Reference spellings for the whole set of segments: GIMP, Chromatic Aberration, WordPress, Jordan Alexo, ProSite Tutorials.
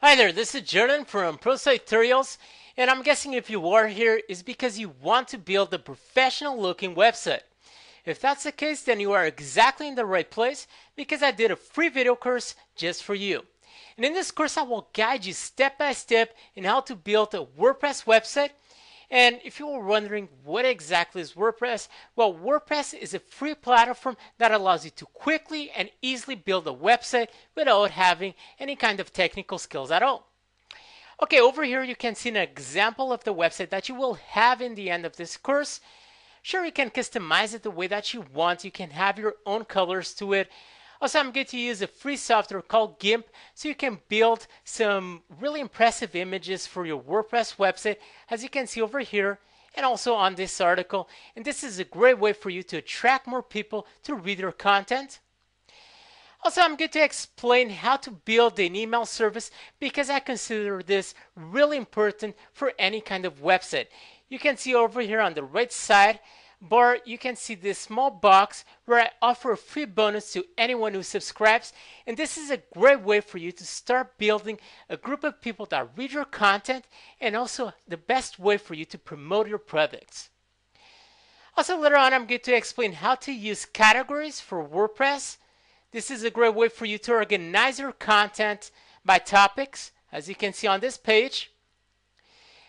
Hi there, this is Jordan from ProSite Tutorials, and I'm guessing if you are here is because you want to build a professional looking website. If that's the case, then you are exactly in the right place because I did a free video course just for you. And in this course I will guide you step by step in how to build a WordPress website. And if you were wondering what exactly is WordPress, well, WordPress is a free platform that allows you to quickly and easily build a website without having any kind of technical skills at all. Okay, over here you can see an example of the website that you will have in the end of this course. Sure, you can customize it the way that you want. You can have your own colors to it. Also, I'm going to use a free software called GIMP so you can build some really impressive images for your WordPress website, as you can see over here and also on this article. And this is a great way for you to attract more people to read your content. Also, I'm going to explain how to build an email service because I consider this really important for any kind of website. You can see over here on the right side bar, you can see this small box where I offer a free bonus to anyone who subscribes, and this is a great way for you to start building a group of people that read your content and also the best way for you to promote your products. Also, later on I'm going to explain how to use categories for WordPress. This is a great way for you to organize your content by topics, as you can see on this page.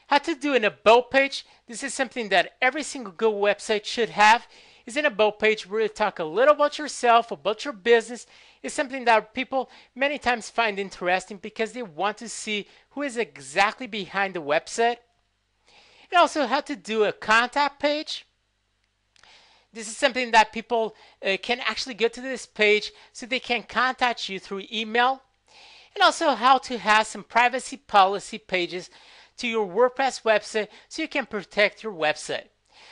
How to do an about page. This is something that every single good website should have, is an about page where you talk a little about yourself, about your business. It's something that people many times find interesting because they want to see who is exactly behind the website. And also how to do a contact page. This is something that people can actually go to this page so they can contact you through email. And also how to have some privacy policy pages to your WordPress website so you can protect your website.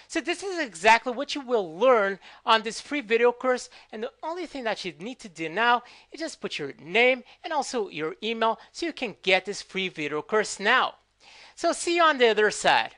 So this is exactly what you will learn on this free video course, and the only thing that you need to do now is just put your name and also your email so you can get this free video course now. So see you on the other side.